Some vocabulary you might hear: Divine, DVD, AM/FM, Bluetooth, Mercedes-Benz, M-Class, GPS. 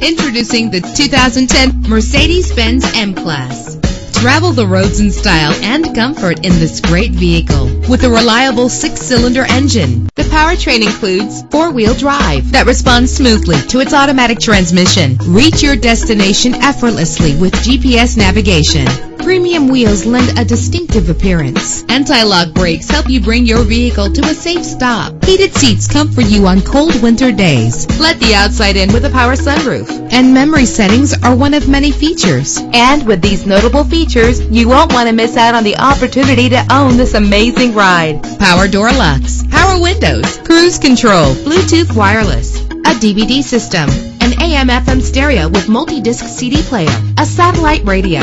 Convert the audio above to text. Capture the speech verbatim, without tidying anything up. Introducing the two thousand ten Mercedes-Benz M-Class. Travel the roads in style and comfort in this great vehicle. With a reliable six-cylinder engine, the powertrain includes four-wheel drive that responds smoothly to its automatic transmission. Reach your destination effortlessly with G P S navigation. Premium wheels lend a distinctive appearance. Anti-lock brakes help you bring your vehicle to a safe stop. Heated seats comfort you on cold winter days. Let the outside in with a power sunroof. And memory settings are one of many features. And with these notable features, you won't want to miss out on the opportunity to own this amazing ride. Power door locks, power windows, cruise control, Bluetooth wireless, a D V D system, an A M F M stereo with multi-disc C D player, a satellite radio.